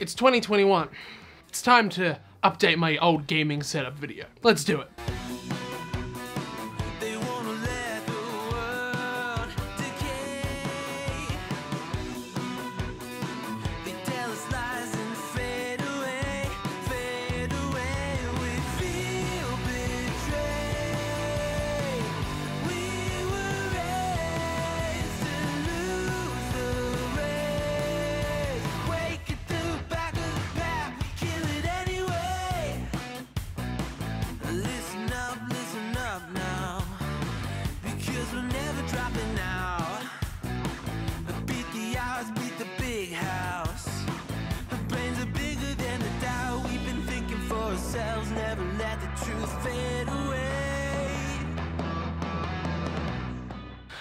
It's 2021. It's time to update my old gaming setup video. Let's do it.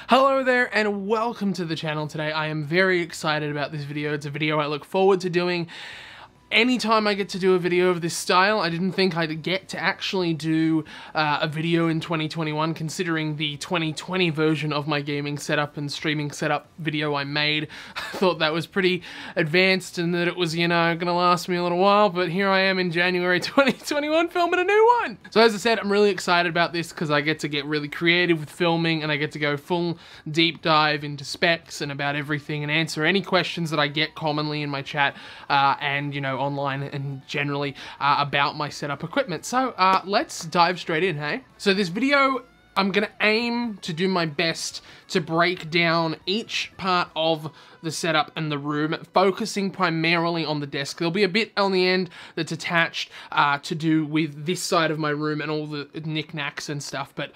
Hello there and welcome to the channel today. I am very excited about this video. It's a video I look forward to doing. Anytime I get to do a video of this style, I didn't think I'd get to actually do a video in 2021, considering the 2020 version of my gaming setup and streaming setup video I made. I thought that was pretty advanced and that it was, you know, gonna last me a little while, but here I am in January 2021 filming a new one. So as I said, I'm really excited about this because I get to get really creative with filming and I get to go full deep dive into specs and about everything and answer any questions that I get commonly in my chat and, you know, online and generally about my setup equipment. So let's dive straight in, hey? So this video, I'm gonna aim to do my best to break down each part of the setup and the room, focusing primarily on the desk. There'll be a bit on the end that's attached to do with this side of my room and all the knickknacks and stuff, but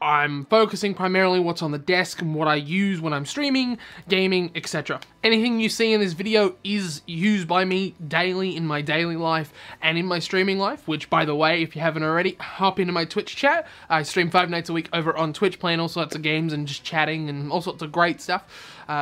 I'm focusing primarily what's on the desk and what I use when I'm streaming, gaming, etc. Anything you see in this video is used by me daily in my daily life and in my streaming life, which, by the way, if you haven't already, hop into my Twitch chat. I stream 5 nights a week over on Twitch, playing all sorts of games and just chatting and all sorts of great stuff.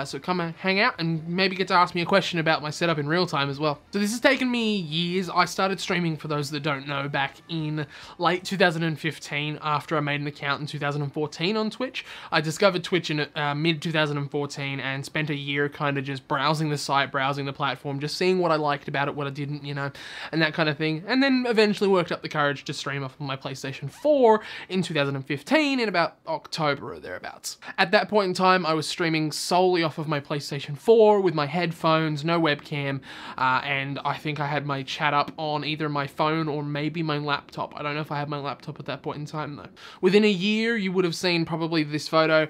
So come and hang out and maybe get to ask me a question about my setup in real time as well. So this has taken me years. I started streaming, for those that don't know, back in late 2015 after I made an account in 2014 on Twitch. I discovered Twitch in mid-2014 and spent a year kind of just browsing the site, browsing the platform, just seeing what I liked about it, what I didn't, you know, and that kind of thing. And then eventually worked up the courage to stream off of my PlayStation 4 in 2015 in about October or thereabouts. At that point in time, I was streaming solely off of my PlayStation 4 with my headphones, no webcam, and I think I had my chat up on either my phone or maybe my laptop. I don't know if I had my laptop at that point in time though. Within a year, you would have seen probably this photo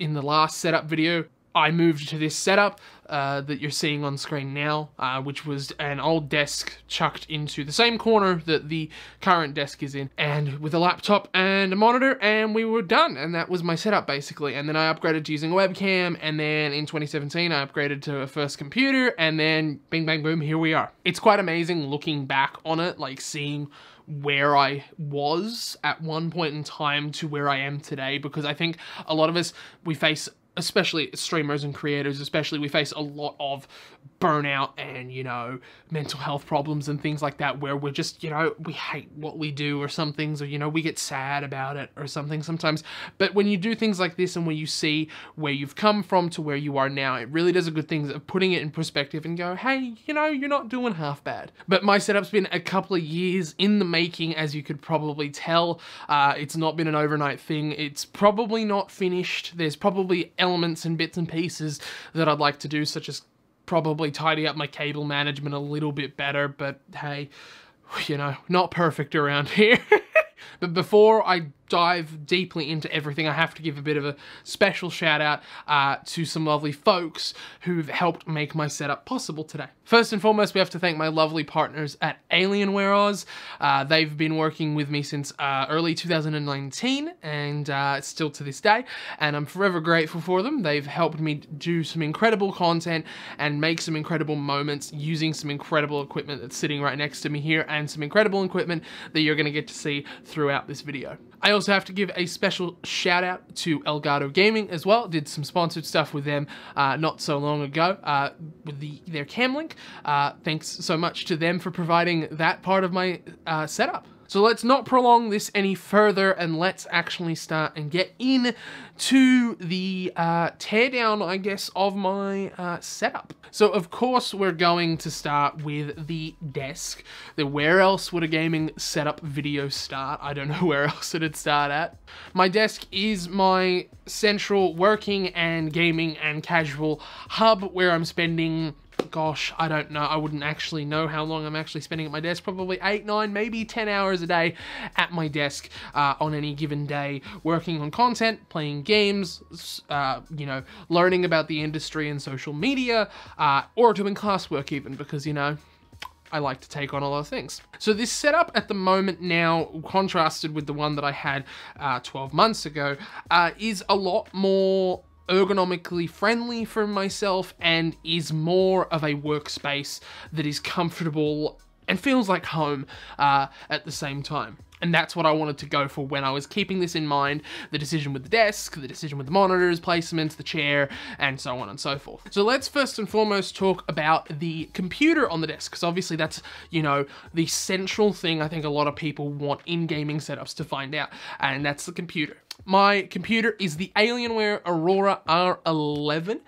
in the last setup video. I moved to this setup that you're seeing on screen now, which was an old desk chucked into the same corner that the current desk is in, and with a laptop and a monitor, and we were done. And that was my setup basically. And then I upgraded to using a webcam, and then in 2017 I upgraded to a first computer, and then bing bang boom, here we are. It's quite amazing looking back on it, like seeing where I was at one point in time to where I am today, because I think a lot of us, we face, especially streamers and creators especially, we face a lot of burnout and, you know, mental health problems and things like that, where we're just, you know, we hate what we do or some things, or, you know, we get sad about it or something sometimes. But when you do things like this and when you see where you've come from to where you are now, it really does a good thing of putting it in perspective and go, hey, you know, you're not doing half bad. But my setup's been a couple of years in the making, as you could probably tell. It's not been an overnight thing. It's probably not finished. There's probably elements and bits and pieces that I'd like to do, such as probably tidy up my cable management a little bit better, but hey, you know, not perfect around here. But before I dive deeply into everything, I have to give a bit of a special shout out to some lovely folks who've helped make my setup possible today. First and foremost, we have to thank my lovely partners at Alienware Oz. They've been working with me since early 2019 and still to this day, and I'm forever grateful for them. They've helped me do some incredible content and make some incredible moments using some incredible equipment that's sitting right next to me here, and some incredible equipment that you're gonna get to see throughout this video. I also have to give a special shout out to Elgato Gaming as well. Did some sponsored stuff with them not so long ago with their cam link. Thanks so much to them for providing that part of my setup. So let's not prolong this any further and let's actually start and get in to the teardown, I guess, of my setup. So of course we're going to start with the desk. Then where else would a gaming setup video start? I don't know where else it'd start at. My desk is my central working and gaming and casual hub where I'm spending, gosh, I don't know, I wouldn't actually know how long I'm actually spending at my desk, probably 8, 9, maybe 10 hours a day at my desk on any given day, working on content, playing games, you know, learning about the industry and social media, or doing classwork even, because, you know, I like to take on a lot of things. So this setup at the moment now, contrasted with the one that I had 12 months ago, is a lot more ergonomically friendly for myself and is more of a workspace that is comfortable and feels like home at the same time. And that's what I wanted to go for when I was keeping this in mind, the decision with the desk, the decision with the monitors, placements, the chair, and so on and so forth. So let's first and foremost talk about the computer on the desk, because obviously that's, you know, the central thing I think a lot of people want in gaming setups to find out, and that's the computer. My computer is the Alienware Aurora R11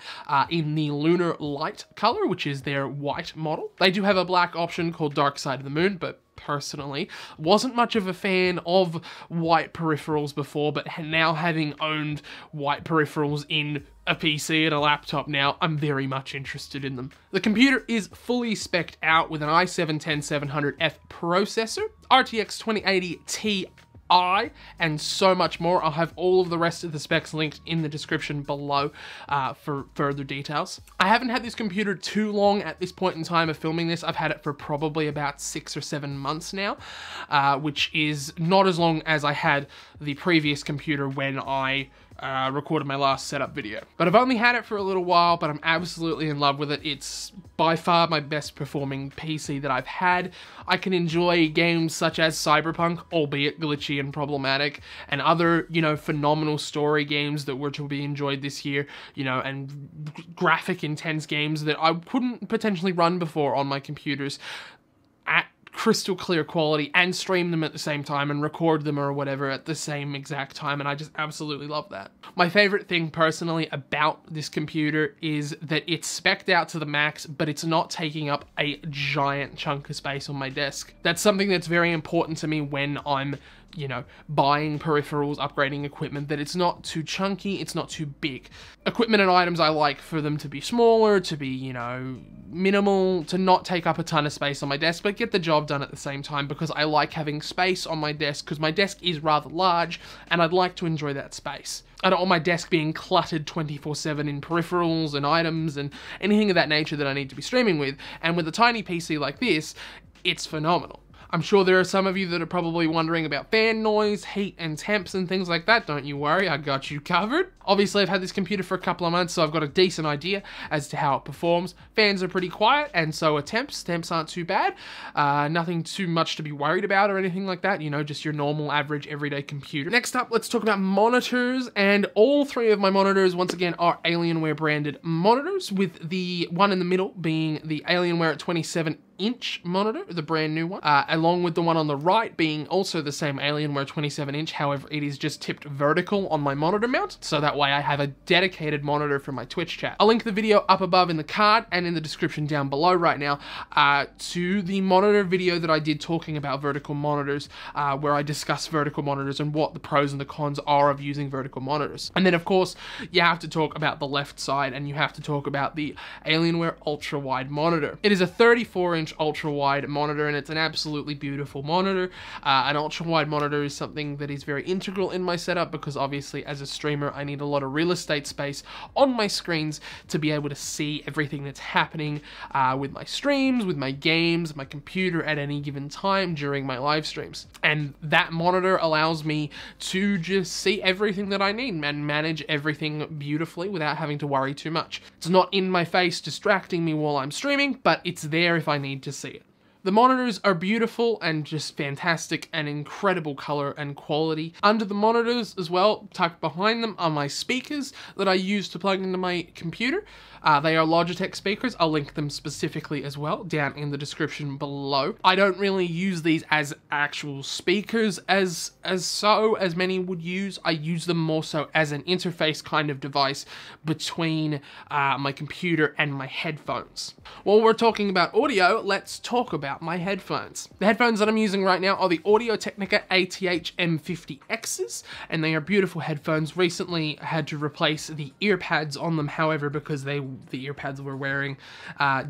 in the Lunar Light color, which is their white model. They do have a black option called Dark Side of the Moon, but personally, wasn't much of a fan of white peripherals before, but now having owned white peripherals in a PC and a laptop now, I'm very much interested in them. The computer is fully spec'd out with an i7-10700F processor, RTX 2080 Ti, and so much more. I'll have all of the rest of the specs linked in the description below for further details. I haven't had this computer too long at this point in time of filming this. I've had it for probably about 6 or 7 months now, which is not as long as I had the previous computer when I recorded my last setup video. But I've only had it for a little while, but I'm absolutely in love with it. It's by far my best performing PC that I've had. I can enjoy games such as Cyberpunk, albeit glitchy and problematic, and other, you know, phenomenal story games that were to be enjoyed this year, you know, and graphic intense games that I couldn't potentially run before on my computers at crystal clear quality and stream them at the same time and record them or whatever at the same exact time, and I just absolutely love that. My favorite thing personally about this computer is that it's spec'd out to the max, but it's not taking up a giant chunk of space on my desk. That's something that's very important to me when I'm, you know, buying peripherals, upgrading equipment, that it's not too chunky, it's not too big. Equipment and items I like for them to be smaller, to be, you know, minimal, to not take up a ton of space on my desk, but get the job done at the same time, because I like having space on my desk, because my desk is rather large and I'd like to enjoy that space. I don't want my desk being cluttered 24/7 in peripherals and items and anything of that nature that I need to be streaming with, and with a tiny PC like this, it's phenomenal. I'm sure there are some of you that are probably wondering about fan noise, heat and temps and things like that. Don't you worry, I got you covered. Obviously I've had this computer for a couple of months, so I've got a decent idea as to how it performs. Fans are pretty quiet and so are temps. Temps aren't too bad. Nothing too much to be worried about or anything like that. You know, just your normal average everyday computer. Next up, let's talk about monitors, and all three of my monitors once again are Alienware branded monitors, with the one in the middle being the Alienware 27-inch monitor, the brand new one, along with the one on the right being also the same Alienware 27-inch, however it is just tipped vertical on my monitor mount, so that way I have a dedicated monitor for my Twitch chat. I'll link the video up above in the card and in the description down below right now to the monitor video that I did talking about vertical monitors, where I discuss vertical monitors and what the pros and the cons are of using vertical monitors. And then of course you have to talk about the left side, and you have to talk about the Alienware Ultra Wide monitor. It is a 34-inch ultra-wide monitor, and it's an absolutely beautiful monitor. An ultra-wide monitor is something that is very integral in my setup, because obviously as a streamer I need a lot of real estate space on my screens to be able to see everything that's happening with my streams, with my games, my computer at any given time during my live streams. And that monitor allows me to just see everything that I need and manage everything beautifully without having to worry too much. It's not in my face distracting me while I'm streaming, but it's there if I need to see it. The monitors are beautiful and just fantastic and incredible color and quality. Under the monitors as well, tucked behind them, are my speakers that I use to plug into my computer. They are Logitech speakers. I'll link them specifically as well down in the description below. I don't really use these as actual speakers as many would use. I use them more so as an interface kind of device between my computer and my headphones. While we're talking about audio, let's talk about my headphones. The headphones that I'm using right now are the Audio-Technica ATH-M50x's, and they are beautiful headphones. Recently had to replace the ear pads on them, however, because the ear pads were wearing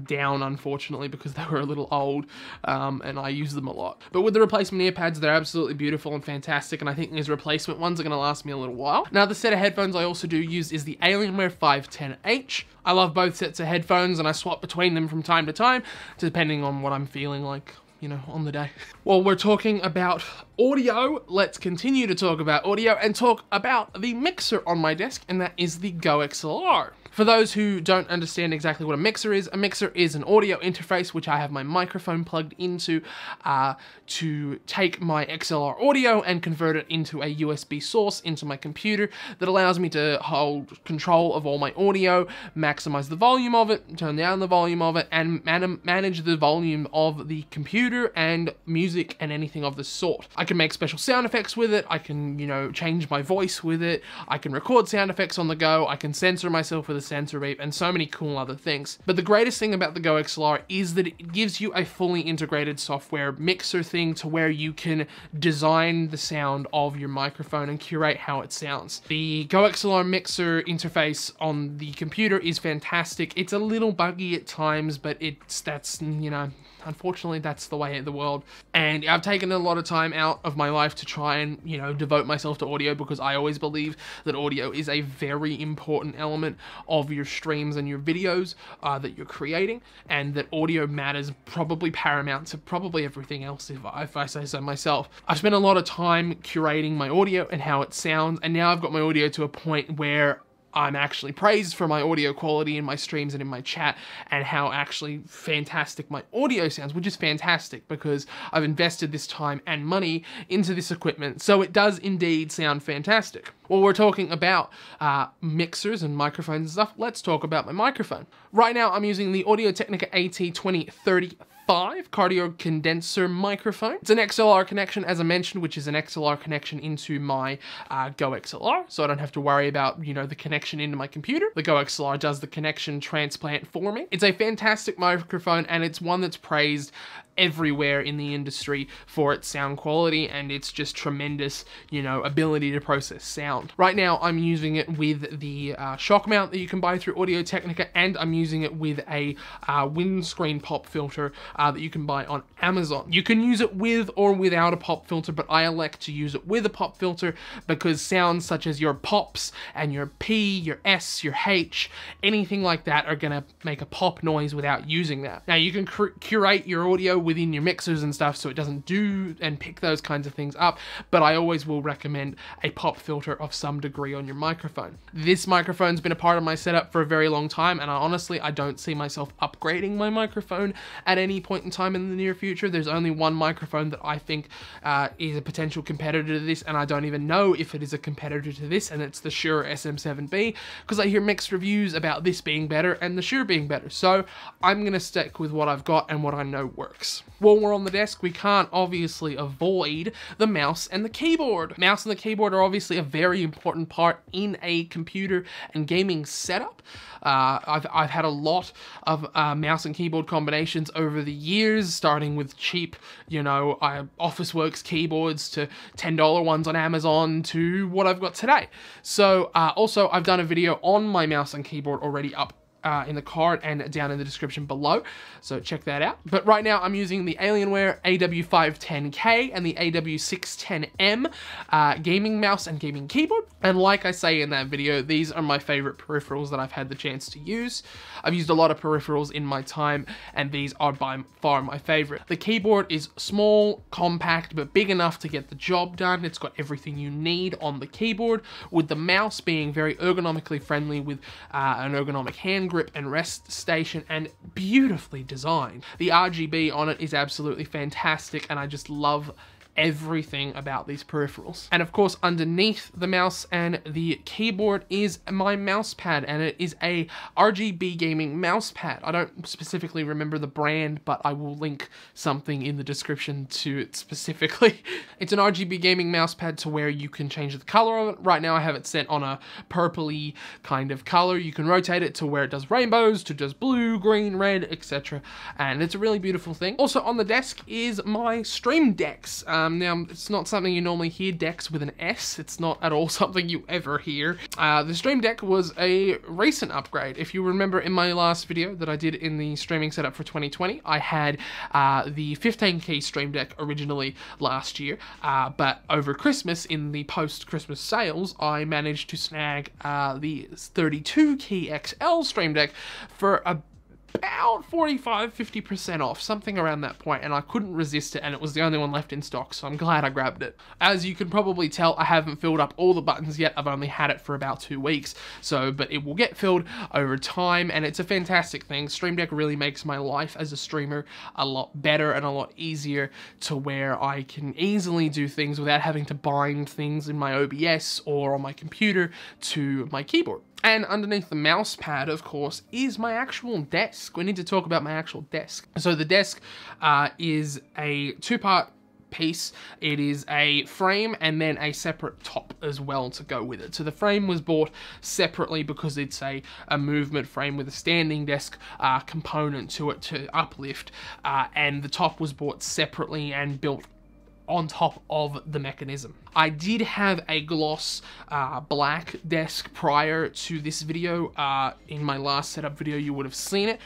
down, unfortunately, because they were a little old, and I use them a lot. But with the replacement ear pads, they're absolutely beautiful and fantastic, and I think these replacement ones are going to last me a little while. Now, the set of headphones I also do use is the Alienware 510H. I love both sets of headphones, and I swap between them from time to time, depending on what I'm feeling like, you know, on the day. While we're talking about audio, let's continue to talk about audio and talk about the mixer on my desk, and that is the GoXLR. For those who don't understand exactly what a mixer is an audio interface which I have my microphone plugged into to take my XLR audio and convert it into a USB source into my computer that allows me to hold control of all my audio, maximize the volume of it, turn down the volume of it, and manage the volume of the computer and music and anything of the sort. I can make special sound effects with it, I can, you know, change my voice with it, I can record sound effects on the go, I can censor myself with a sensor reap, and so many cool other things. But the greatest thing about the GoXLR is that it gives you a fully integrated software mixer thing to where you can design the sound of your microphone and curate how it sounds. The GoXLR mixer interface on the computer is fantastic. It's a little buggy at times, but that's, you know, unfortunately that's the way of the world. And I've taken a lot of time out of my life to try and, you know, devote myself to audio because I always believe that audio is a very important element of your streams and your videos that you're creating, and that audio matters probably paramount to probably everything else, if I say so myself. I've spent a lot of time curating my audio and how it sounds, and now I've got my audio to a point where I'm actually praised for my audio quality in my streams and in my chat, and how actually fantastic my audio sounds, which is fantastic because I've invested this time and money into this equipment, so it does indeed sound fantastic. While we're talking about mixers and microphones and stuff, let's talk about my microphone. Right now I'm using the Audio-Technica AT2035 cardio condenser microphone. It's an XLR connection, as I mentioned, which is an XLR connection into my GoXLR, so I don't have to worry about, you know, the connection into my computer. The GoXLR does the connection transplant for me. It's a fantastic microphone, and it's one that's praised everywhere in the industry for its sound quality and its just tremendous, you know, ability to process sound. Right now I'm using it with the shock mount that you can buy through Audio-Technica, and I'm using it with a windscreen pop filter that you can buy on Amazon. You can use it with or without a pop filter, but I elect to use it with a pop filter because sounds such as your pops and your P, your S, your H, anything like that are gonna make a pop noise without using that. Now you can curate your audio within your mixers and stuff so it doesn't do and pick those kinds of things up, but I always will recommend a pop filter of some degree on your microphone. This microphone's been a part of my setup for a very long time, and I honestly don't see myself upgrading my microphone at any point in time in the near future. There's only one microphone that I think is a potential competitor to this, and I don't even know if it is a competitor to this, and it's the Shure SM7B, because I hear mixed reviews about this being better and the Shure being better, so I'm gonna stick with what I've got and what I know works. While we're on the desk, we can't obviously avoid the mouse and the keyboard. Mouse and the keyboard are obviously a very important part in a computer and gaming setup. I've had a lot of mouse and keyboard combinations over the years, starting with cheap, you know, Officeworks keyboards to $10 ones on Amazon to what I've got today. So also I've done a video on my mouse and keyboard already up in the card and down in the description below, so check that out. But right now I'm using the Alienware AW510K and the AW610M gaming mouse and gaming keyboard, and like I say in that video, these are my favorite peripherals that I've had the chance to use. I've used a lot of peripherals in my time, and these are by far my favorite. The keyboard is small, compact, but big enough to get the job done. It's got everything you need on the keyboard, with the mouse being very ergonomically friendly with an ergonomic hand grip and rest station, and beautifully designed. The RGB on it is absolutely fantastic, and I just love everything about these peripherals. And of course, underneath the mouse and the keyboard is my mouse pad, and it is a RGB Gaming mouse pad. I don't specifically remember the brand, but I will link something in the description to it specifically. It's an RGB Gaming mouse pad to where you can change the color of it. Right now I have it set on a purpley kind of color. You can rotate it to where it does rainbows, to just blue, green, red, etc. And it's a really beautiful thing. Also on the desk is my Stream Decks. Now, it's not something you normally hear, decks with an S. It's not at all something you ever hear. The Stream Deck was a recent upgrade. If you remember in my last video that I did in the streaming setup for 2020, I had the 15-key Stream Deck originally last year, but over Christmas, in the post-Christmas sales, I managed to snag the 32-key XL Stream Deck for a about 45-50% off, something around that point, and I couldn't resist it, and it was the only one left in stock, so I'm glad I grabbed it. As you can probably tell, I haven't filled up all the buttons yet. I've only had it for about 2 weeks, so, but it will get filled over time, and it's a fantastic thing. Stream Deck really makes my life as a streamer a lot better and a lot easier, to where I can easily do things without having to bind things in my OBS or on my computer to my keyboard. And underneath the mouse pad, of course, is my actual desk. We need to talk about my actual desk. So the desk is a two-part piece. It is a frame and then a separate top as well to go with it. So the frame was bought separately because it's a movement frame with a standing desk component to it to uplift. And the top was bought separately and built on top of the mechanism. I did have a gloss black desk prior to this video. In my last setup video, you would have seen it.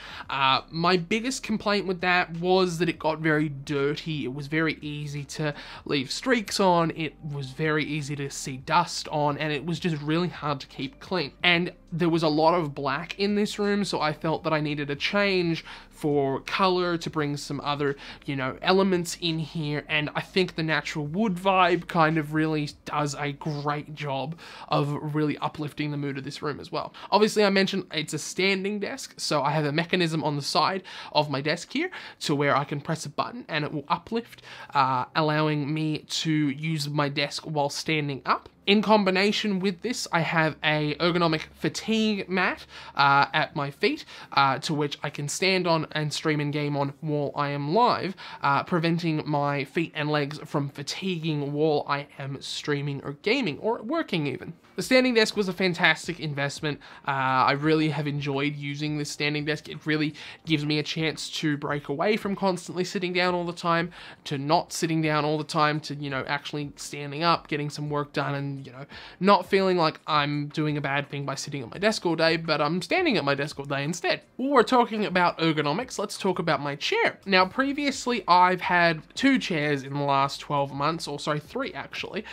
My biggest complaint with that was that it got very dirty. It was very easy to leave streaks on. It was very easy to see dust on, and it was just really hard to keep clean. And there was a lot of black in this room, so I felt that I needed a change for color to bring some other, you know, elements in here. And I think the natural wood vibe kind of really does a great job of really uplifting the mood of this room as well. Obviously, I mentioned it's a standing desk, so I have a mechanism on the side of my desk here to where I can press a button and it will uplift, allowing me to use my desk while standing up. In combination with this, I have a ergonomic fatigue mat at my feet, to which I can stand on and stream and game on while I am live, preventing my feet and legs from fatiguing while I am streaming or gaming, or working even. The standing desk was a fantastic investment. I really have enjoyed using this standing desk. It really gives me a chance to break away from constantly sitting down all the time, to not sitting down all the time, to, you know, actually standing up, getting some work done, and, you know, not feeling like I'm doing a bad thing by sitting at my desk all day, but I'm standing at my desk all day instead. Well, we're talking about ergonomics. Let's talk about my chair. Now, previously, I've had 2 chairs in the last 12 months, or sorry, 3 actually.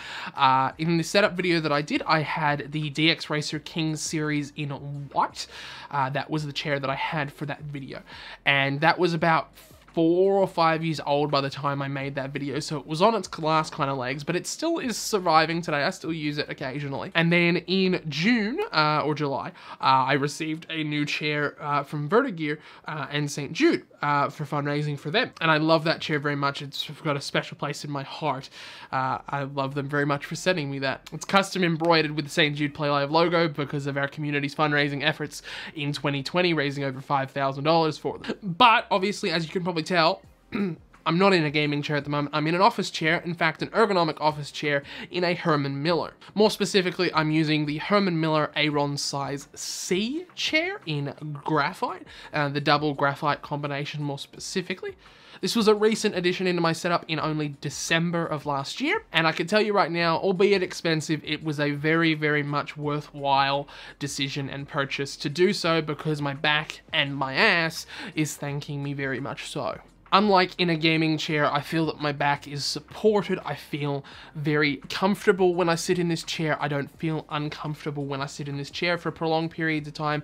In the setup video that I did, I had the DX Racer King series in white. That was the chair that I had for that video. And that was about 4 or 5 years old by the time I made that video, so it was on its last kind of legs, but it still is surviving today. I still use it occasionally. And then in June, or July, I received a new chair from Vertigear and St. Jude for fundraising for them. And I love that chair very much. It's got a special place in my heart. I love them very much for sending me that. It's custom embroidered with the St. Jude Play Live logo because of our community's fundraising efforts in 2020, raising over $5,000 for them. But obviously, as you can probably tell, I'm not in a gaming chair at the moment. I'm in an office chair, in fact, an ergonomic office chair in a Herman Miller. More specifically, I'm using the Herman Miller Aeron size C chair in graphite, the double graphite combination more specifically. This was a recent addition into my setup in only December of last year, and I can tell you right now, albeit expensive, it was a very, very much worthwhile decision and purchase to do so, because my back and my ass is thanking me very much so. Unlike in a gaming chair, I feel that my back is supported. I feel very comfortable when I sit in this chair. I don't feel uncomfortable when I sit in this chair for prolonged periods of time.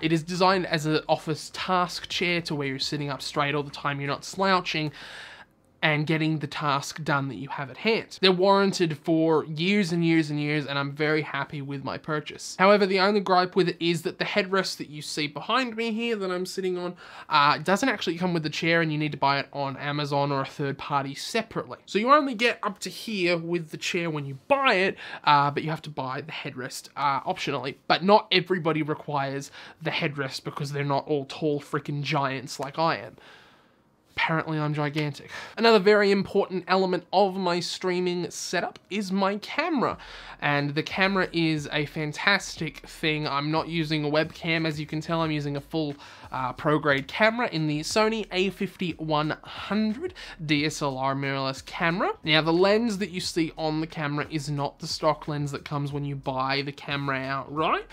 It is designed as an office task chair to where you're sitting up straight all the time. You're not slouching. and getting the task done that you have at hand. They're warranted for years and years and years, and I'm very happy with my purchase. However, the only gripe with it is that the headrest that you see behind me here that I'm sitting on doesn't actually come with the chair, and you need to buy it on Amazon or a third party separately. So you only get up to here with the chair when you buy it, but you have to buy the headrest optionally. But not everybody requires the headrest because they're not all tall freaking giants like I am. Apparently I'm gigantic. Another very important element of my streaming setup is my camera. And the camera is a fantastic thing. I'm not using a webcam, as you can tell. I'm using a full pro-grade camera in the Sony A5100 DSLR mirrorless camera. Now the lens that you see on the camera is not the stock lens that comes when you buy the camera outright.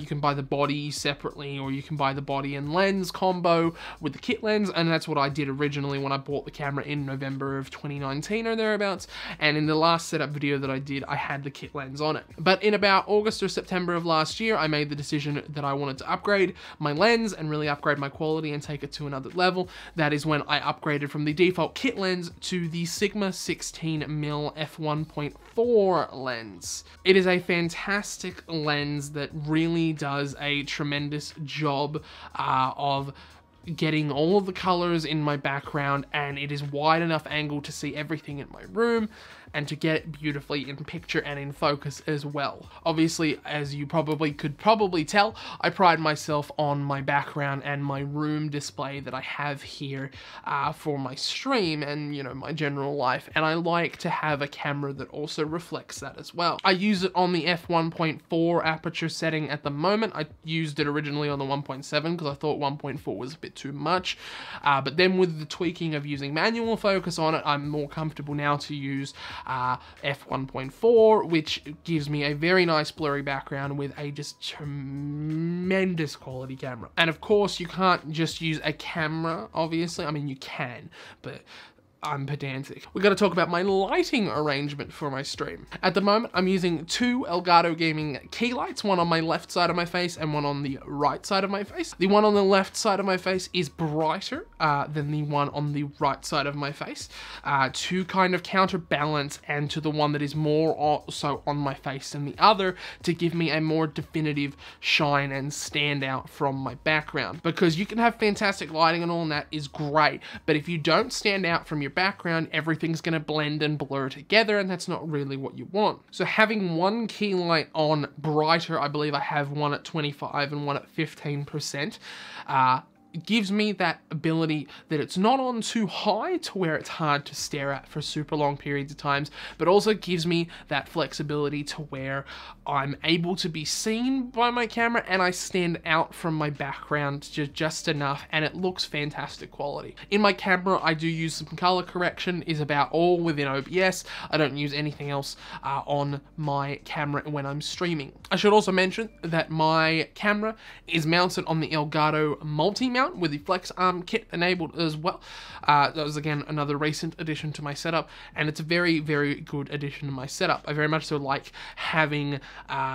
You can buy the body separately, or you can buy the body and lens combo with the kit lens, and that's what I did originally when I bought the camera in November of 2019 or thereabouts, and in the last setup video that I did, I had the kit lens on it. But in about August or September of last year, I made the decision that I wanted to upgrade my lens and really upgrade my quality and take it to another level. That is when I upgraded from the default kit lens to the Sigma 16mm f1.4 lens. It is a fantastic lens that really does a tremendous job of getting all of the colors in my background, and it is wide enough angle to see everything in my room and to get it beautifully in picture and in focus as well. Obviously, as you could probably tell, I pride myself on my background and my room display that I have here for my stream and, you know, my general life, and I like to have a camera that also reflects that as well. I use it on the f1.4 aperture setting at the moment. I used it originally on the 1.7 because I thought 1.4 was a bit too much, but then with the tweaking of using manual focus on it, I'm more comfortable now to use f1.4, which gives me a very nice blurry background with a just tremendous quality camera. And of course you can't just use a camera, obviously. I mean, you can, but I'm pedantic. We've got to talk about my lighting arrangement for my stream. At the moment, I'm using two Elgato Gaming key lights, one on my left side of my face and one on the right side of my face. The one on the left side of my face is brighter than the one on the right side of my face, to kind of counterbalance and to the one that is more also on my face than the other, to give me a more definitive shine and stand out from my background. Because you can have fantastic lighting and all, and that is great, but if you don't stand out from your background, everything's going to blend and blur together, and that's not really what you want. So having one key light on brighter, I believe I have one at 25 and one at 15%, gives me that ability that it's not on too high to where it's hard to stare at for super long periods of times, but also gives me that flexibility to where I'm able to be seen by my camera and I stand out from my background just enough, and it looks fantastic quality. In my camera, I do use some color correction, is about all within OBS. I don't use anything else on my camera when I'm streaming. I should also mention that my camera is mounted on the Elgato Multi Mount with the flex arm kit enabled as well. That was again another recent addition to my setup, and it's a very, very good addition to my setup. I very much so like having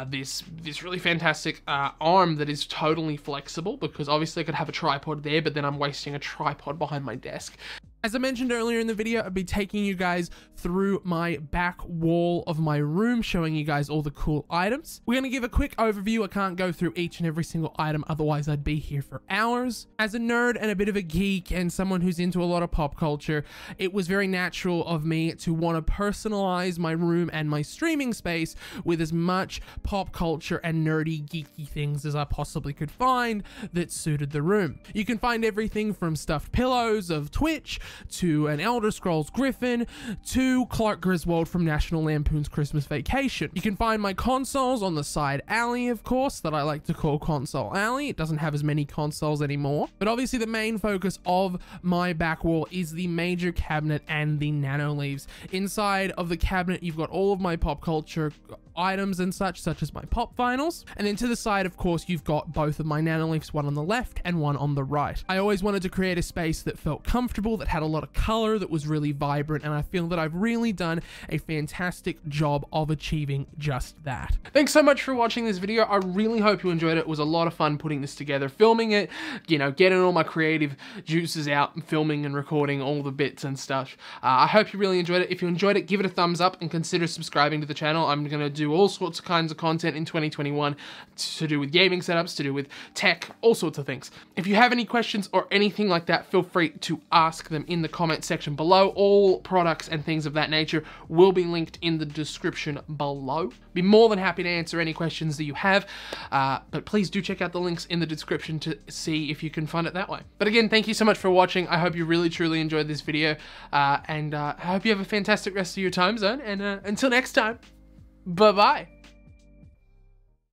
this really fantastic arm that is totally flexible, because obviously I could have a tripod there, but then I'm wasting a tripod behind my desk. As I mentioned earlier in the video, I'll be taking you guys through my back wall of my room, showing you guys all the cool items. We're going to give a quick overview. I can't go through each and every single item, otherwise I'd be here for hours. As a nerd and a bit of a geek and someone who's into a lot of pop culture, it was very natural of me to want to personalize my room and my streaming space with as much pop culture and nerdy, geeky things as I possibly could find that suited the room. You can find everything from stuffed pillows of Twitch, to an Elder Scrolls Griffin, to Clark Griswold from National Lampoon's Christmas Vacation. You can find my consoles on the side alley, of course, that I like to call Console Alley. It doesn't have as many consoles anymore, but obviously the main focus of my back wall is the major cabinet and the Nanoleafs. Inside of the cabinet, you've got all of my pop culture items and such as my pop vinyls, and then to the side, of course, you've got both of my Nanoleafs, one on the left and one on the right. I always wanted to create a space that felt comfortable, that had had a lot of color that was really vibrant, and I feel that I've really done a fantastic job of achieving just that. Thanks so much for watching this video. I really hope you enjoyed it. It was a lot of fun putting this together, filming it, you know, getting all my creative juices out and filming and recording all the bits and stuff. I hope you really enjoyed it. If you enjoyed it, give it a thumbs up and consider subscribing to the channel. I'm going to do all sorts of kinds of content in 2021 to do with gaming setups, to do with tech, all sorts of things. If you have any questions or anything like that, feel free to ask them in the comment section below. All products and things of that nature will be linked in the description below. Be more than happy to answer any questions that you have, but please do check out the links in the description to see if you can find it that way. But again, thank you so much for watching. I hope you really truly enjoyed this video, and I hope you have a fantastic rest of your time zone, and until next time, bye-bye.